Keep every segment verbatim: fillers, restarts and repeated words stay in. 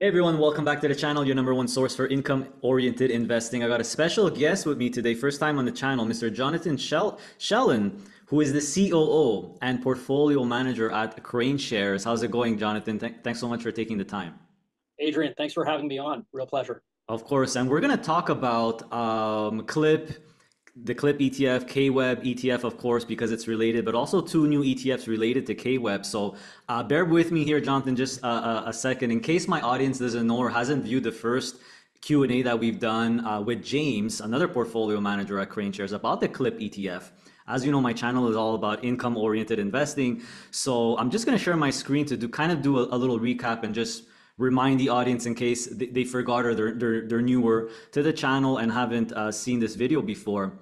Hey everyone, welcome back to the channel, your number one source for income-oriented investing. I got a special guest with me today, first time on the channel, Mister Jonathan Shel- Shelon, who is the C O O and portfolio manager at KraneShares. How's it going, Jonathan? Th- thanks so much for taking the time. Adrian, thanks for having me on. Real pleasure. Of course, and we're going to talk about um, KLIP, the KLIP E T F, K W E B E T F, of course, because it's related, but also two new E T Fs related to K W E B. So uh, bear with me here, Jonathan, just uh, a second. In case my audience doesn't know or hasn't viewed the first Q and A that we've done uh, with James, another portfolio manager at KraneShares, about the KLIP E T F. As you know, my channel is all about income-oriented investing. So I'm just going to share my screen to do kind of do a, a little recap and just remind the audience in case they, they forgot or they're, they're, they're newer to the channel and haven't uh, seen this video before.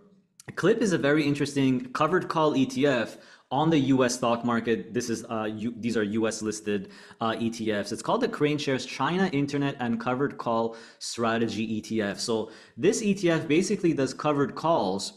KLIP is a very interesting covered call E T F on the U S stock market. This is uh, U- these are U S listed uh, E T Fs. It's called the KraneShares China Internet and Covered Call Strategy E T F. So this E T F basically does covered calls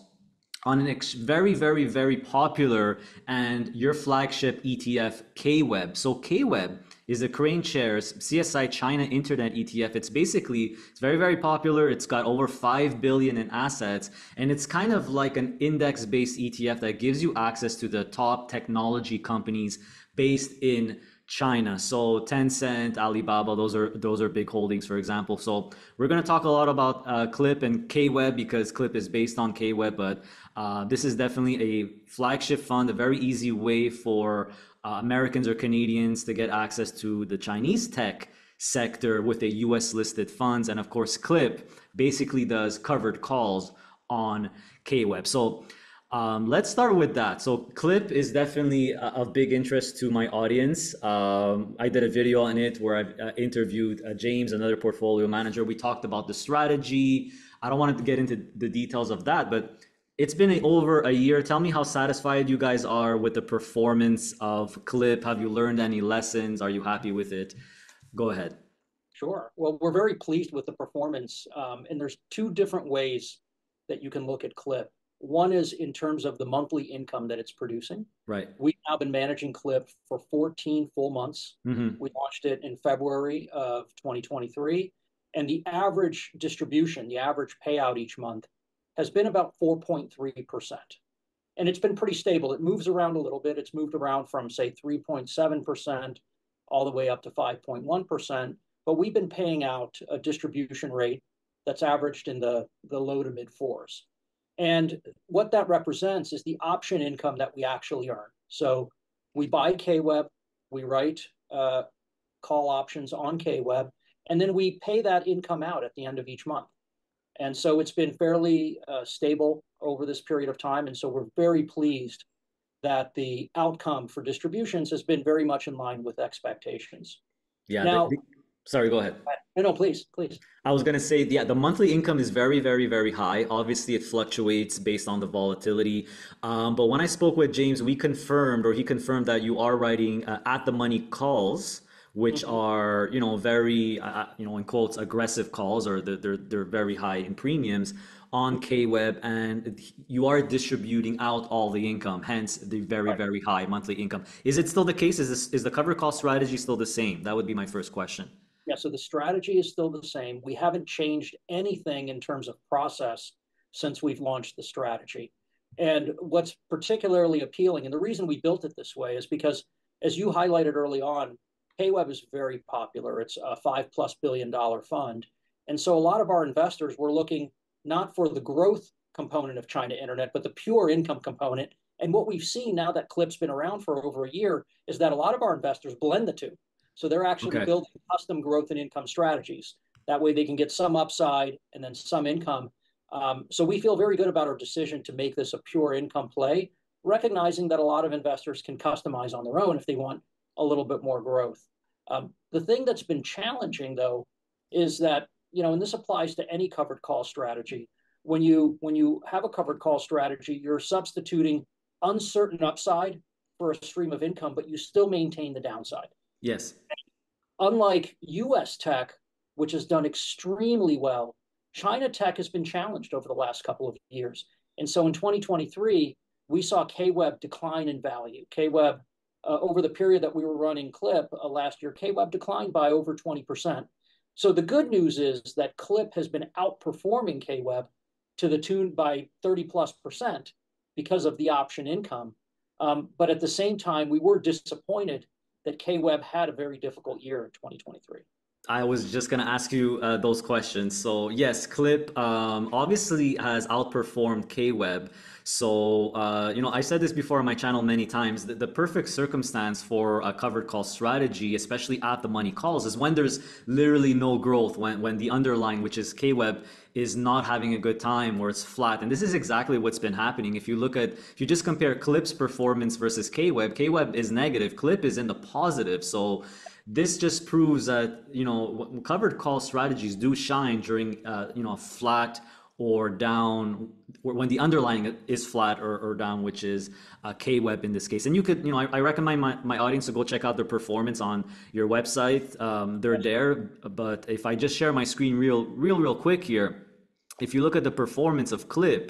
on an ex- very, very, very popular and your flagship E T F, K W E B. So K W E B is the KraneShares C S I China Internet E T F. It's basically, it's very, very popular. It's got over five billion in assets, and it's kind of like an index-based E T F that gives you access to the top technology companies based in China. So Tencent, Alibaba, those are those are big holdings, for example. So we're going to talk a lot about uh, KLIP and K W E B because KLIP is based on K W E B, but uh, this is definitely a flagship fund, a very easy way for uh, Americans or Canadians to get access to the Chinese tech sector with a U S listed funds. And of course, KLIP basically does covered calls on K W E B. So Um, let's start with that. So KLIP is definitely uh, of big interest to my audience. Um, I did a video on it where I uh, interviewed uh, James, another portfolio manager. We talked about the strategy. I don't want to get into the details of that, but it's been a, over a year. Tell me how satisfied you guys are with the performance of KLIP. Have you learned any lessons? Are you happy with it? Go ahead. Sure. Well, we're very pleased with the performance. Um, and there's two different ways that you can look at KLIP. One is in terms of the monthly income that it's producing. Right. We've now been managing KLIP for fourteen full months. Mm-hmm. We launched it in February of twenty twenty-three. And the average distribution, the average payout each month has been about four point three percent. And it's been pretty stable. It moves around a little bit. It's moved around from, say, three point seven percent all the way up to five point one percent. But we've been paying out a distribution rate that's averaged in the, the low to mid fours. And what that represents is the option income that we actually earn. So we buy K W E B, we write uh, call options on K W E B, and then we pay that income out at the end of each month. And so it's been fairly uh, stable over this period of time. And so we're very pleased that the outcome for distributions has been very much in line with expectations. Yeah. Now, the- Sorry, go ahead. No, no, please, please. I was going to say, yeah, the monthly income is very, very, very high. Obviously, it fluctuates based on the volatility. Um, but when I spoke with James, we confirmed, or he confirmed that you are writing uh, at-the-money calls, which mm-hmm. are, you know, very, uh, you know, in quotes, aggressive calls, or they're, they're, they're very high in premiums on K W E B, and you are distributing out all the income, hence the very, right. very high monthly income. Is it still the case? Is this, is the cover call strategy still the same? That would be my first question. Yeah, so the strategy is still the same. We haven't changed anything in terms of process since we've launched the strategy. And what's particularly appealing, and the reason we built it this way, is because, as you highlighted early on, K W E B is very popular. It's a five plus billion dollar fund. And so a lot of our investors were looking not for the growth component of China Internet, but the pure income component. And what we've seen now that KLIP's been around for over a year is that a lot of our investors blend the two. So they're actually okay. building custom growth and income strategies. That way they can get some upside and then some income. Um, so we feel very good about our decision to make this a pure income play, recognizing that a lot of investors can customize on their own if they want a little bit more growth. Um, the thing that's been challenging, though, is that, you know, and this applies to any covered call strategy. When you when you have a covered call strategy, you're substituting uncertain upside for a stream of income, but you still maintain the downside. Yes. Unlike U S tech, which has done extremely well, China tech has been challenged over the last couple of years. And so in twenty twenty-three, we saw K W E B decline in value. K W E B, uh, over the period that we were running KLIP uh, last year, K W E B declined by over twenty percent. So the good news is that K L I P has been outperforming K W E B to the tune by thirty plus percent because of the option income. Um, but at the same time, we were disappointed that K W E B had a very difficult year in twenty twenty-three. I was just going to ask you uh, those questions. So yes, K L I P um, obviously has outperformed K W E B. So, uh, you know, I said this before on my channel many times, that the perfect circumstance for a covered call strategy, especially at the money calls, is when there's literally no growth, when, when the underlying, which is K W E B, is not having a good time or it's flat. And this is exactly what's been happening. If you look at, if you just compare K L I P's performance versus K W E B, K W E B is negative, K L I P is in the positive. So this just proves that, you know, covered call strategies do shine during, uh, you know, a flat or down, or when the underlying is flat or, or down, which is uh, K W E B in this case. And you could, you know, I, I recommend my, my audience to go check out their performance on your website. Um, they're there, but if I just share my screen real, real, real quick here, if you look at the performance of K L I P,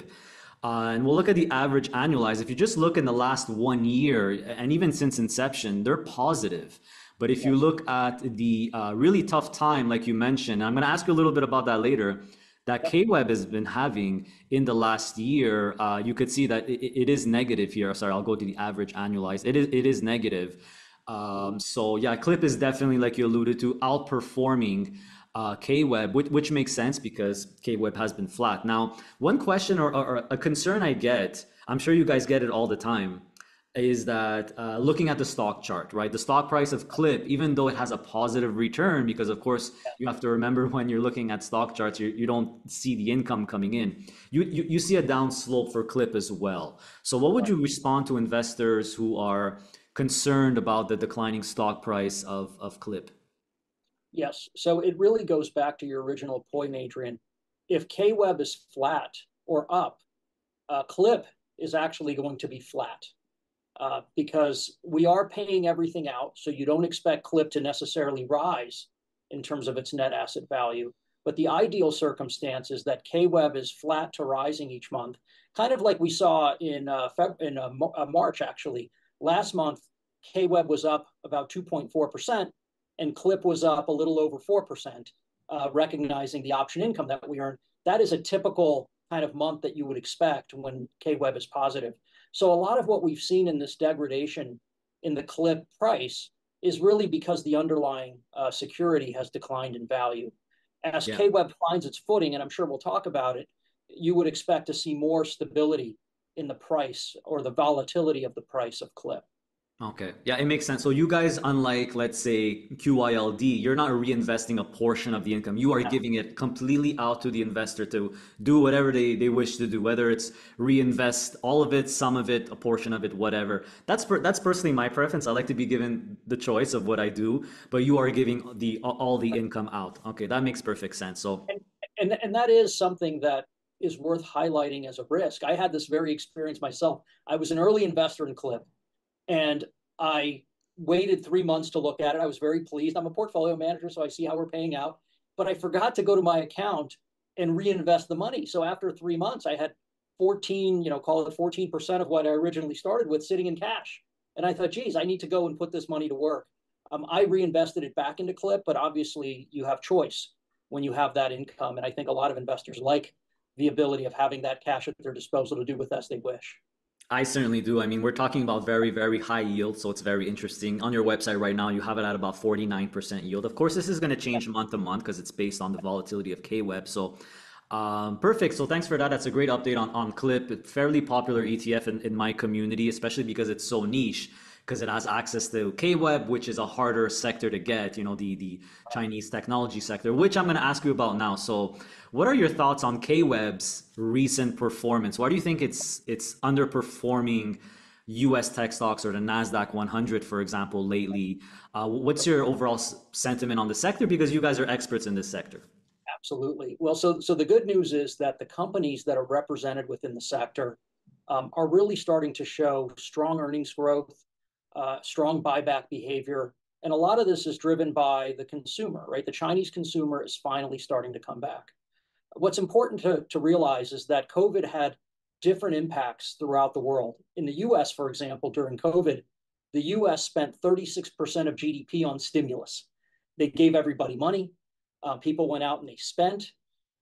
uh, and we'll look at the average annualized, if you just look in the last one year, and even since inception, they're positive. But if you look at the uh, really tough time, like you mentioned, I'm going to ask you a little bit about that later, that K W E B has been having in the last year, uh, you could see that it, it is negative here. Sorry, I'll go to the average annualized. It is, it is negative. Um, so yeah, K L I P is definitely, like you alluded to, outperforming Uh, K W E B, which, which makes sense because K W E B has been flat. Now, one question or, or a concern I get, I'm sure you guys get it all the time, is that uh, looking at the stock chart, right? The stock price of K L I P, even though it has a positive return, because of course you have to remember when you're looking at stock charts, you, you don't see the income coming in. You, you, you see a down slope for K L I P as well. So what would you respond to investors who are concerned about the declining stock price of, of K L I P? Yes. So it really goes back to your original point, Adrian. If K W E B is flat or up, uh, K L I P is actually going to be flat uh, because we are paying everything out. So you don't expect K L I P to necessarily rise in terms of its net asset value. But the ideal circumstance is that K W E B is flat to rising each month, kind of like we saw in, uh, Feb- in uh, uh, March, actually. Last month, K W E B was up about two point four percent. And K L I P was up a little over four percent, uh, recognizing the option income that we earned. That is a typical kind of month that you would expect when K W E B is positive. So a lot of what we've seen in this degradation in the K L I P price is really because the underlying uh, security has declined in value. As yeah. K W E B finds its footing, and I'm sure we'll talk about it, you would expect to see more stability in the price or the volatility of the price of K L I P. Okay. Yeah, it makes sense. So you guys, unlike, let's say, Q Y L D, you're not reinvesting a portion of the income. You are yeah. giving it completely out to the investor to do whatever they, they wish to do, whether it's reinvest all of it, some of it, a portion of it, whatever. That's per, that's personally my preference. I like to be given the choice of what I do, but you are giving the all the income out. Okay, that makes perfect sense. So and, and, and that is something that is worth highlighting as a risk. I had this very experience myself. I was an early investor in K L I P. And I waited three months to look at it. I was very pleased. I'm a portfolio manager, so I see how we're paying out. But I forgot to go to my account and reinvest the money. So after three months, I had fourteen, you know, call it fourteen percent of what I originally started with sitting in cash. And I thought, geez, I need to go and put this money to work. Um, I reinvested it back into K L I P, but obviously you have choice when you have that income. And I think a lot of investors like the ability of having that cash at their disposal to do with as they wish. I certainly do. I mean, we're talking about very, very high yield, so it's very interesting. On your website right now, you have it at about forty-nine percent yield. Of course, this is going to change month to month because it's based on the volatility of K W E B. So um, perfect. So thanks for that. That's a great update on, on K L I P. Fairly popular E T F in, in my community, especially because it's so niche, because it has access to K W E B, which is a harder sector to get, you know, the, the Chinese technology sector, which I'm going to ask you about now. So what are your thoughts on K W E B's recent performance? Why do you think it's it's underperforming U S tech stocks or the NASDAQ one hundred, for example, lately? Uh, what's your overall sentiment on the sector? Because you guys are experts in this sector. Absolutely. Well, so, so the good news is that the companies that are represented within the sector um, are really starting to show strong earnings growth, Uh, strong buyback behavior. And a lot of this is driven by the consumer, right? The Chinese consumer is finally starting to come back. What's important to, to realize is that COVID had different impacts throughout the world. In the U S, for example, during COVID, the U S spent thirty-six percent of G D P on stimulus. They gave everybody money. Uh, people went out and they spent.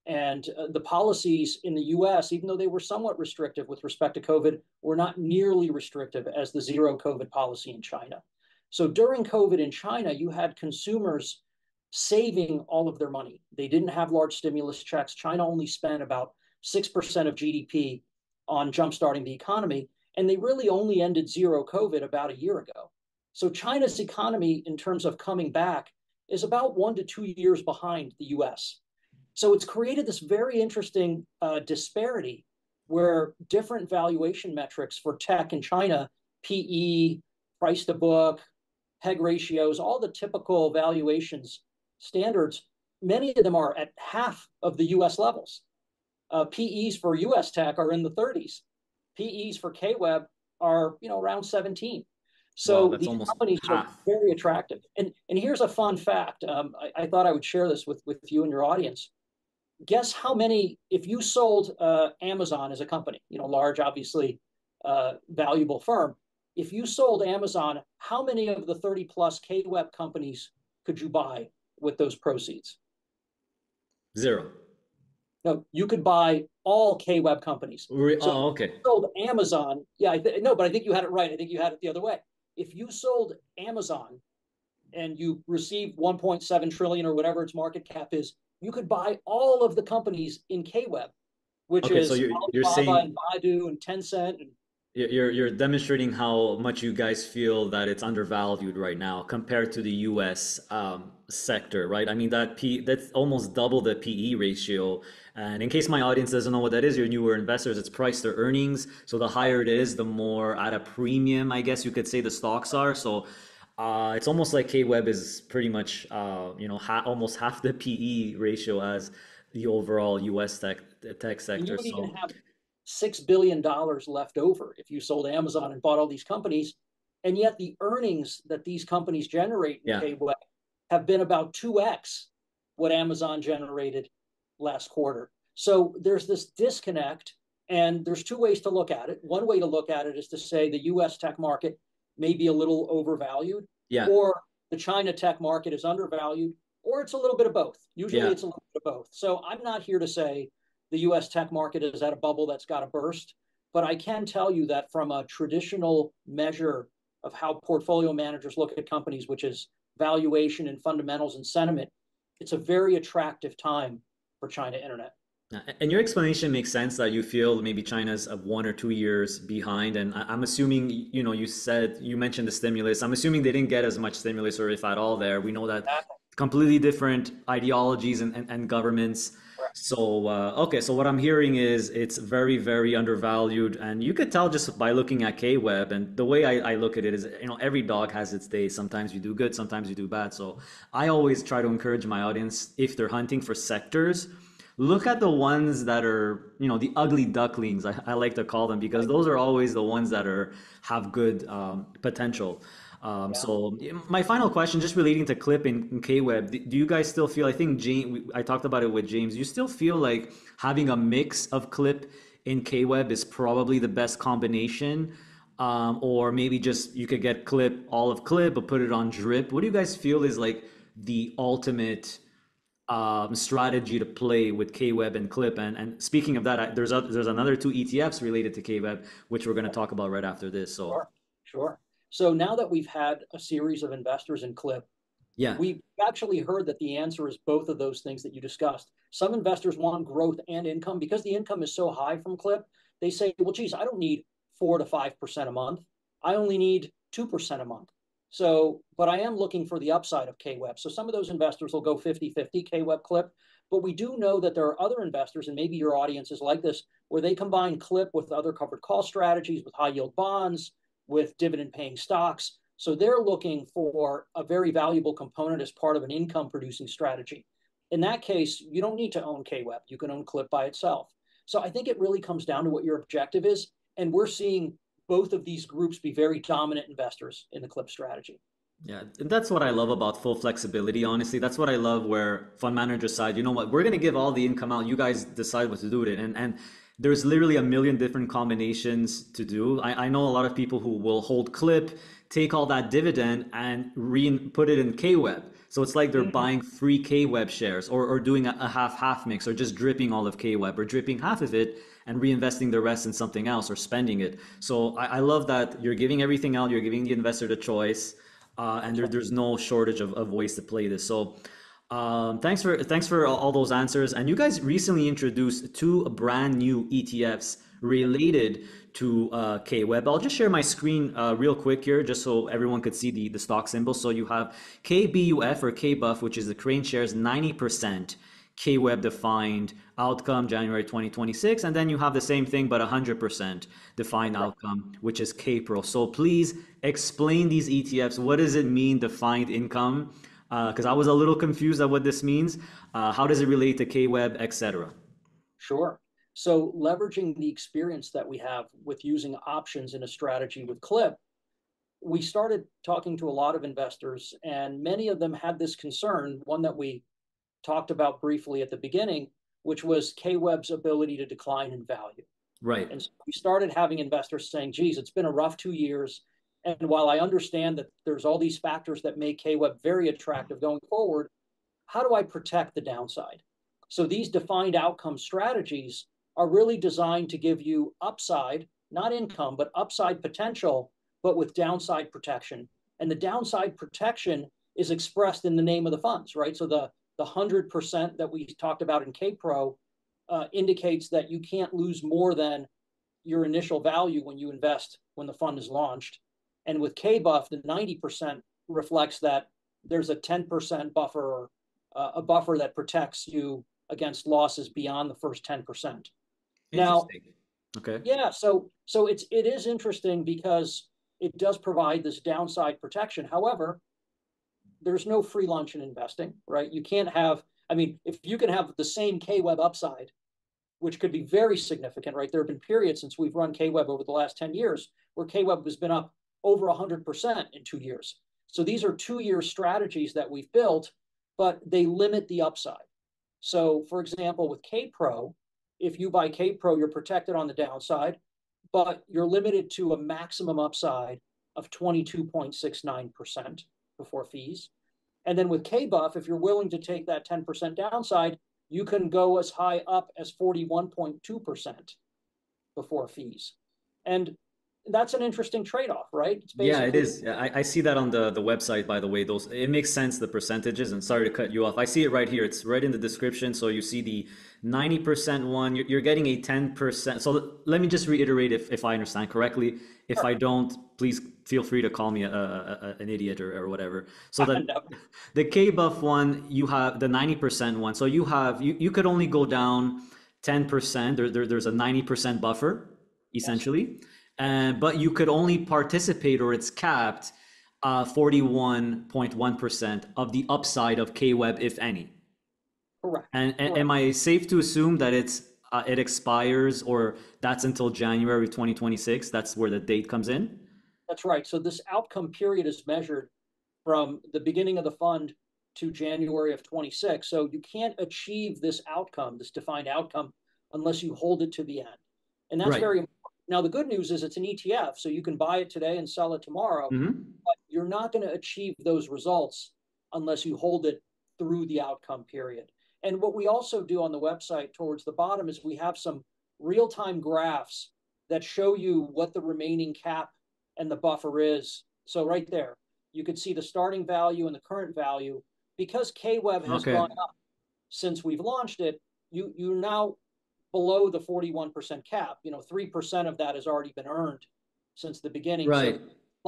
And uh, the policies in the U S, even though they were somewhat restrictive with respect to COVID, were not nearly restrictive as the zero COVID policy in China. So during COVID in China, you had consumers saving all of their money. They didn't have large stimulus checks. China only spent about six percent of G D P on jumpstarting the economy. And they really only ended zero COVID about a year ago. So China's economy, in terms of coming back, is about one to two years behind the U S. So it's created this very interesting uh, disparity where different valuation metrics for tech in China, P E, price to book, P E G ratios, all the typical valuations standards, many of them are at half of the U S levels. Uh, P Es for U S tech are in the thirties. P Es for K W E B are, you know, around seventeen. So wow, these companies half. are very attractive. And, and here's a fun fact. Um, I, I thought I would share this with, with you and your audience. Guess how many, if you sold uh, Amazon as a company, you know, large, obviously uh, valuable firm, if you sold Amazon, how many of the thirty plus K W E B companies could you buy with those proceeds? Zero. No, you could buy all K W E B companies. Re so oh, okay. If you sold Amazon, yeah, I th no, but I think you had it right. I think you had it the other way. If you sold Amazon and you received one point seven trillion or whatever its market cap is, you could buy all of the companies in K W E B, which okay, is so you're, you're saying and Baidu and Tencent. And you're you're demonstrating how much you guys feel that it's undervalued right now compared to the U S um, sector, right? I mean, that P that's almost double the P E ratio. And in case my audience doesn't know what that is, you're newer investors, it's price to earnings. So the higher it is, the more at a premium, I guess you could say, the stocks are. So uh, it's almost like K W E B is pretty much, uh, you know, ha almost half the P E ratio as the overall U S tech tech sector. So six billion dollars left over if you sold Amazon and bought all these companies. And yet the earnings that these companies generate in yeah. K W E B have been about two X what Amazon generated last quarter. So there's this disconnect, and there's two ways to look at it. One way to look at it is to say the U S tech market may be a little overvalued, yeah. or the China tech market is undervalued, or it's a little bit of both. Usually yeah. it's a little bit of both. So I'm not here to say the U S tech market is at a bubble that's got to burst. But I can tell you that from a traditional measure of how portfolio managers look at companies, which is valuation and fundamentals and sentiment, it's a very attractive time for China internet. And your explanation makes sense that you feel maybe China's one or two years behind. And I'm assuming, you know, you said, you mentioned the stimulus. I'm assuming they didn't get as much stimulus or if at all there. We know that exactly. completely different ideologies and, and, and governments. So, uh, okay, so what I'm hearing is it's very, very undervalued. And you could tell just by looking at K W E B. And the way I, I look at it is, you know, every dog has its day. Sometimes you do good, sometimes you do bad. So I always try to encourage my audience, if they're hunting for sectors, look at the ones that are, you know, the ugly ducklings, I, I like to call them, because those are always the ones that are have good um, potential. Um, yeah. So my final question, just relating to K L I P and, and K W E B, do you guys still feel, I think James, I talked about it with James, you still feel like having a mix of K L I P and K W E B is probably the best combination? Um, or maybe just you could get K L I P, all of K L I P, but put it on drip. What do you guys feel is like the ultimate um, strategy to play with K W E B and K L I P? And, and speaking of that, I, there's, a, there's another two E T Fs related to K W E B, which we're going to talk about right after this. So Sure, sure. So now that we've had a series of investors in K L I P, yeah. we've actually heard that the answer is both of those things that you discussed. Some investors want growth and income. Because the income is so high from K L I P, they say, well, geez, I don't need four to five percent a month. I only need two percent a month. So, but I am looking for the upside of K W E B. So some of those investors will go fifty fifty, K W E B, K L I P. But we do know that there are other investors, and maybe your audience is like this, where they combine K L I P with other covered call strategies, with high-yield bonds, with dividend-paying stocks. So they're looking for a very valuable component as part of an income-producing strategy. In that case, you don't need to own K W E B. You can own K L I P by itself. So I think it really comes down to what your objective is. And we're seeing both of these groups be very dominant investors in the K L I P strategy. Yeah, and that's what I love about full flexibility, honestly. That's what I love where fund managers side, you know what, we're going to give all the income out. You guys decide what to do with it. And, and there's literally a million different combinations to do. I, I know a lot of people who will hold K L I P, take all that dividend and re put it in K W E B. So it's like they're mm-hmm. buying free K W E B shares, or, or doing a, a half-half mix, or just dripping all of K W E B, or dripping half of it and reinvesting the rest in something else, or spending it. So I, I love that you're giving everything out, you're giving the investor the choice, uh, and there, there's no shortage of, of ways to play this. So um, thanks for thanks for all those answers. And you guys recently introduced two brand new E T Fs related to uh, K W E B. I'll just share my screen uh, real quick here, just so everyone could see the, the stock symbol. So you have K B U F or K B U F, which is the KraneShares ninety percent K W E B defined outcome, January twenty twenty-six. And then you have the same thing, but one hundred percent defined outcome, which is K P R O. So please explain these E T Fs. What does it mean, defined income? Because uh, I was a little confused at what this means. Uh, how does it relate to K W E B, et cetera? Sure. So leveraging the experience that we have with using options in a strategy with K L I P, we started talking to a lot of investors, and many of them had this concern, one that we talked about briefly at the beginning, which was K W E B's ability to decline in value. Right. And so we started having investors saying, geez, it's been a rough two years. And while I understand that there's all these factors that make K W E B very attractive going forward, how do I protect the downside? So these defined outcome strategies are really designed to give you upside, not income, but upside potential, but with downside protection. And the downside protection is expressed in the name of the funds, right? So the, the one hundred percent that we talked about in K P R O uh, indicates that you can't lose more than your initial value when you invest, when the fund is launched. And with K B U F, the ninety percent reflects that there's a ten percent buffer, or uh, a buffer that protects you against losses beyond the first ten percent. Now, okay. Yeah, so so it's it is interesting because it does provide this downside protection. However, there's no free lunch in investing, right? You can't have, I mean, if you can have the same K W E B upside, which could be very significant, right? There have been periods since we've run K W E B over the last ten years where K W E B has been up over one hundred percent in two years. So these are two-year strategies that we've built, but they limit the upside. So, for example, with K P R O, if you buy K P R O, you're protected on the downside, but you're limited to a maximum upside of twenty-two point six nine percent before fees. And then with K B U F, if you're willing to take that ten percent downside, you can go as high up as forty-one point two percent before fees. And that's an interesting trade-off, right? It's yeah, it is. I, I see that on the, the website, by the way. Those It makes sense, the percentages. And sorry to cut you off. I see it right here. It's right in the description. So you see the ninety percent one. You're, you're getting a ten percent. So let me just reiterate if, if I understand correctly. If sure. I don't, please feel free to call me a, a, a, an idiot or, or whatever. So that the K B U F one, you have the ninety percent one. So you have you, you could only go down ten percent. There, there, there's a ninety percent buffer, essentially. Yes. Uh, but you could only participate, or it's capped uh, forty-one point one percent of the upside of K W E B, if any. Correct. And, and Correct. Am I safe to assume that it's uh, it expires, or that's until January twenty twenty-six? That's where the date comes in? That's right. So this outcome period is measured from the beginning of the fund to January of twenty-six. So you can't achieve this outcome, this defined outcome, unless you hold it to the end. And that's right. very important. Now, the good news is it's an E T F, so you can buy it today and sell it tomorrow, mm-hmm. but you're not going to achieve those results unless you hold it through the outcome period. And what we also do on the website towards the bottom is we have some real-time graphs that show you what the remaining cap and the buffer is. So right there, you could see the starting value and the current value. Because K W E B has okay. gone up since we've launched it, you, you now... below the forty-one percent cap, you know, three percent of that has already been earned since the beginning. Right. So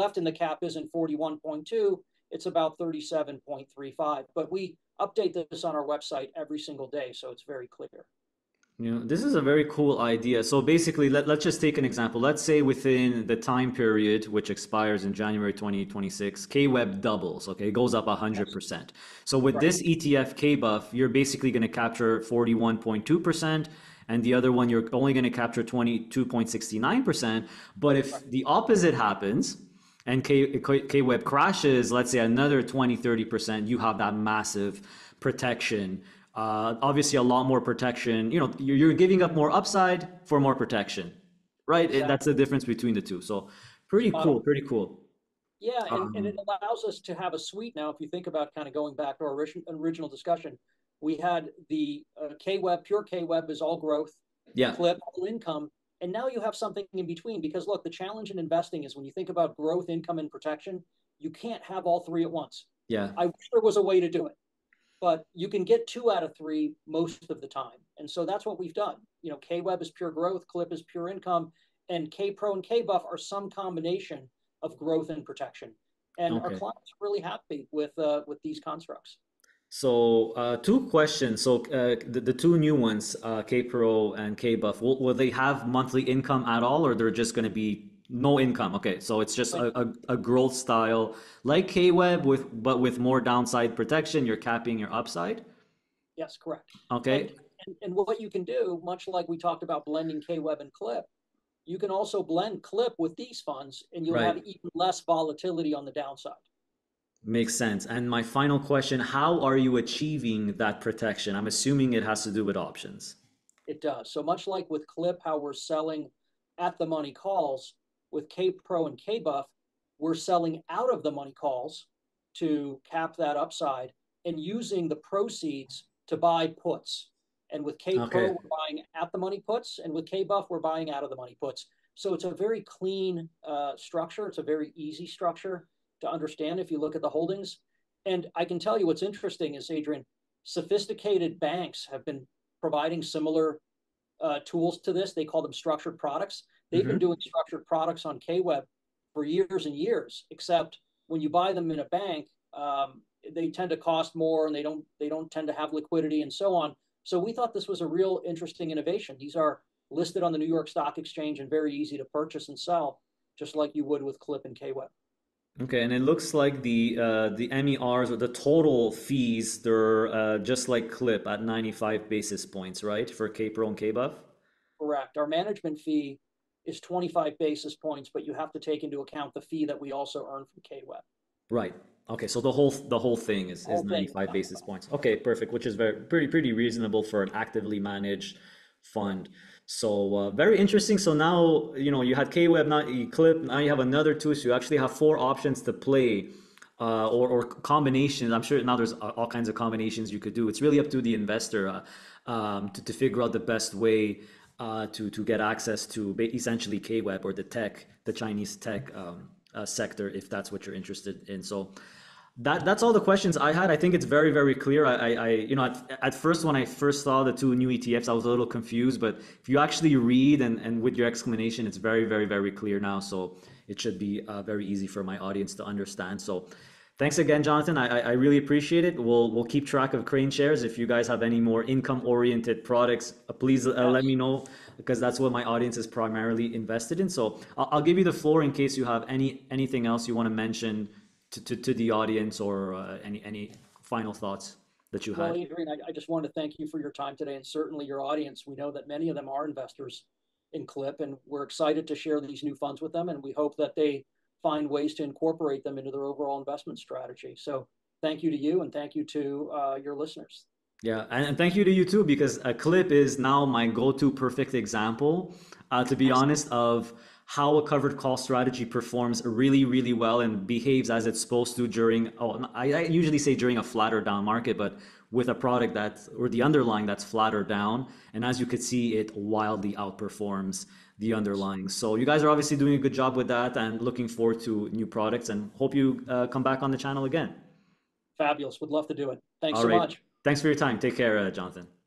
left in the cap isn't forty-one point two, it's about thirty-seven point three five. But we update this on our website every single day, so it's very clear. You know, this is a very cool idea. So basically, let, let's just take an example. Let's say within the time period, which expires in January twenty twenty-six, K W E B doubles, okay? It goes up one hundred percent. So with right. this E T F, K B U F, you're basically going to capture forty-one point two percent. And the other one, you're only going to capture twenty-two point six nine percent. But if the opposite happens and K, K, K W E B crashes, let's say another twenty, thirty percent, you have that massive protection Uh, obviously, a lot more protection. You know, you're giving up more upside for more protection, right? Exactly. And that's the difference between the two. So pretty cool, um, pretty cool. Yeah, and, um, and it allows us to have a suite now. If you think about kind of going back to our original discussion, we had the uh, K W E B, pure K W E B is all growth, yeah. K L I P, all income. And now you have something in between, because look, the challenge in investing is when you think about growth, income, and protection, you can't have all three at once. Yeah. I wish there was a way to do it, but you can get two out of three most of the time. And so that's what we've done. You know, K W E B is pure growth, K L I P is pure income, and K P R O and K B U F are some combination of growth and protection. And okay. Our clients are really happy with, uh, with these constructs. So uh, two questions. So uh, the, the two new ones, uh, K P R O and K B U F, will, will they have monthly income at all, or they're just going to be no income? Okay, so it's just a, a, a growth style like K W E B, with but with more downside protection. You're capping your upside. Yes, correct. Okay. And, and, and what you can do, much like we talked about blending K W E B and K L I P, you can also blend K L I P with these funds, and you'll right. have even less volatility on the downside. Makes sense. And my final question, how are you achieving that protection? I'm assuming it has to do with options. It does. So much like with K L I P, how we're selling at the money calls, with K P R O and K B U F, we're selling out of the money calls to cap that upside and using the proceeds to buy puts. And with K P R O, okay. we're buying at the money puts, and with K B U F, we're buying out of the money puts. So it's a very clean uh, structure. It's a very easy structure to understand if you look at the holdings. And I can tell you what's interesting is, Adrian, sophisticated banks have been providing similar uh, tools to this. They call them structured products. They've mm-hmm. been doing structured products on K W E B for years and years, except when you buy them in a bank, um, they tend to cost more, and they don't, they don't tend to have liquidity and so on. So we thought this was a real interesting innovation. These are listed on the New York Stock Exchange and very easy to purchase and sell, just like you would with K L I P and K W E B. Okay, and it looks like the uh, the M E Rs, or the total fees, they're uh, just like K L I P at ninety-five basis points, right, for K P R O and K B U F? Correct. Our management fee is twenty-five basis points, but you have to take into account the fee that we also earn from K W E B. Right. Okay, so the whole the whole thing is, whole is ninety-five thing. basis points. Okay, perfect, which is very pretty pretty reasonable for an actively managed fund. So uh, very interesting. So now, you know, you had K W E B, now K L I P, now you have another two, so you actually have four options to play, uh, or, or combinations. I'm sure now there's all kinds of combinations you could do. It's really up to the investor uh, um, to, to figure out the best way uh, to, to get access to essentially K W E B or the tech, the Chinese tech um, uh, sector, if that's what you're interested in. So That, that's all the questions I had. I think it's very, very clear. I, I you know, at, at first, when I first saw the two new E T Fs, I was a little confused, but if you actually read and, and with your explanation, it's very, very, very clear now. So it should be uh, very easy for my audience to understand. So thanks again, Jonathan. I, I really appreciate it. We'll, we'll keep track of KraneShares. If you guys have any more income-oriented products, please uh, let me know, because that's what my audience is primarily invested in. So I'll, I'll give you the floor in case you have any anything else you want to mention To, to, to the audience, or uh, any any final thoughts that you had. Well, Adrian, I, I just want to thank you for your time today, and certainly your audience. We know that many of them are investors in K L I P, and we're excited to share these new funds with them, and we hope that they find ways to incorporate them into their overall investment strategy. So thank you to you, and thank you to uh, your listeners. Yeah, and, and thank you to you too, because uh, K L I P is now my go-to perfect example, uh, to be honest, of how a covered call strategy performs really, really well and behaves as it's supposed to during, oh, I, I usually say during a flat or down market, but with a product that's, or the underlying that's flat or down. And as you could see, it wildly outperforms the underlying. So you guys are obviously doing a good job with that, and looking forward to new products, and hope you uh, come back on the channel again. Fabulous. Would love to do it. Thanks so much. Thanks for your time. Take care, uh, Jonathan.